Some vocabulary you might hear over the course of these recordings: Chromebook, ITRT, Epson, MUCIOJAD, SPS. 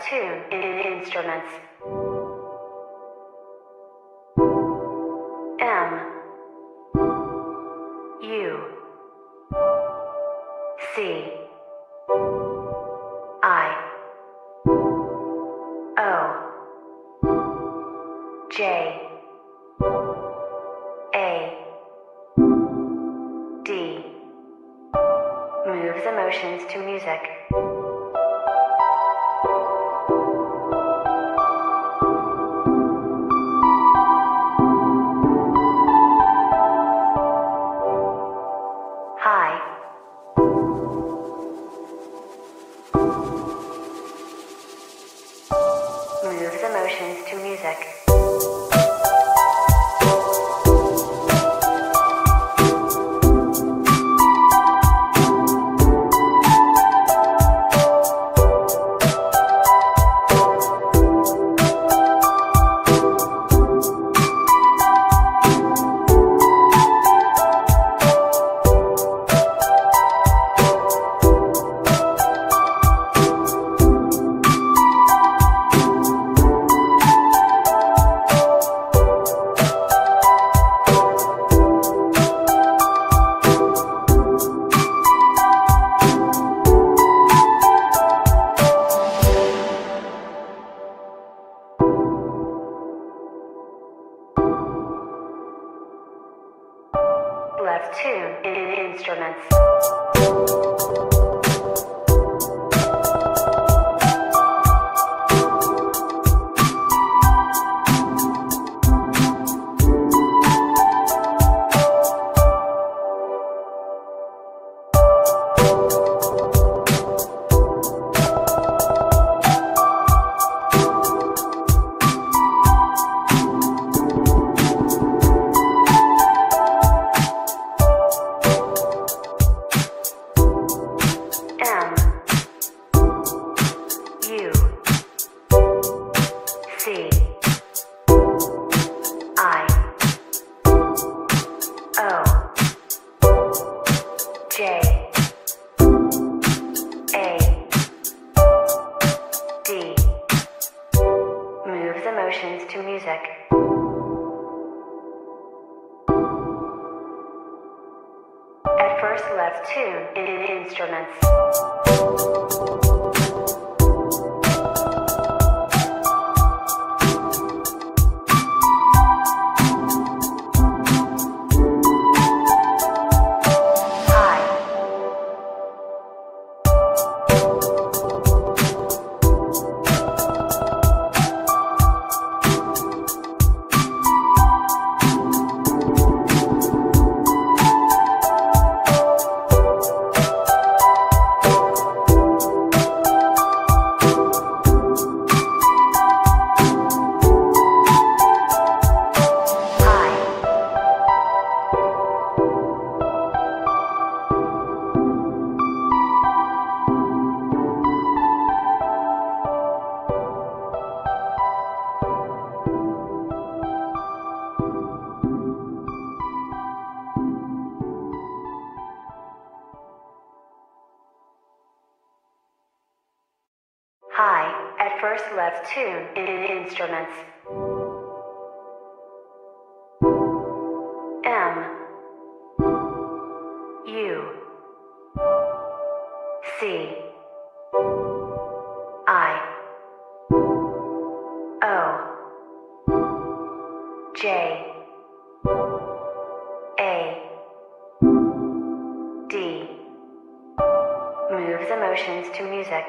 just two instruments. MUCIOJAD moves emotions to music. Left two instruments. To music. At first, left two instruments. At first, left two instruments. MUCIOJAD moves emotions to music.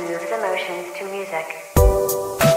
Moves emotions to music.